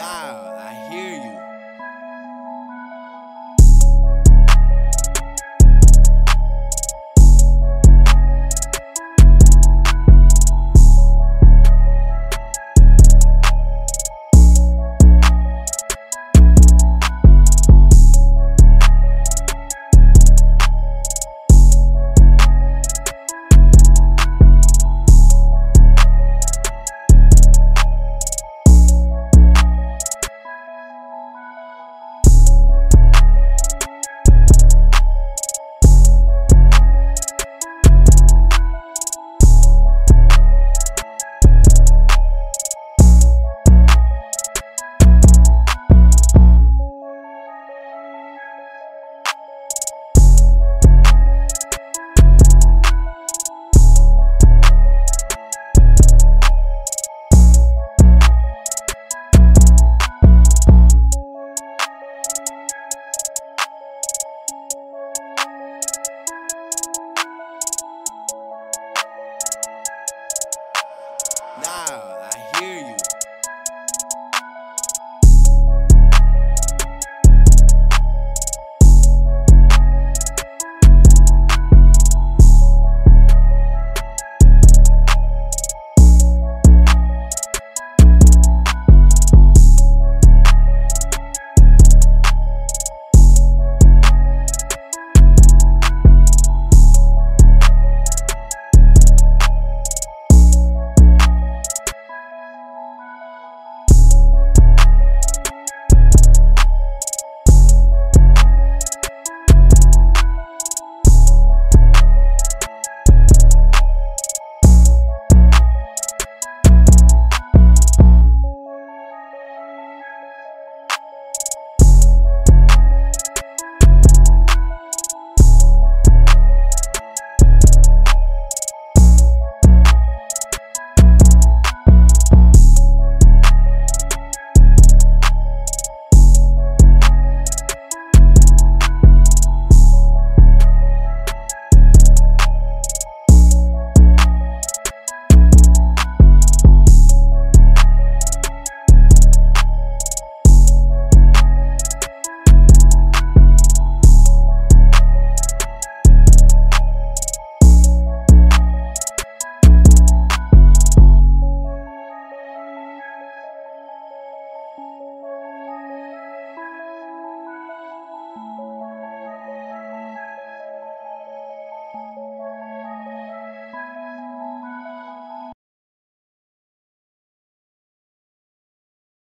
Nah, I hear you.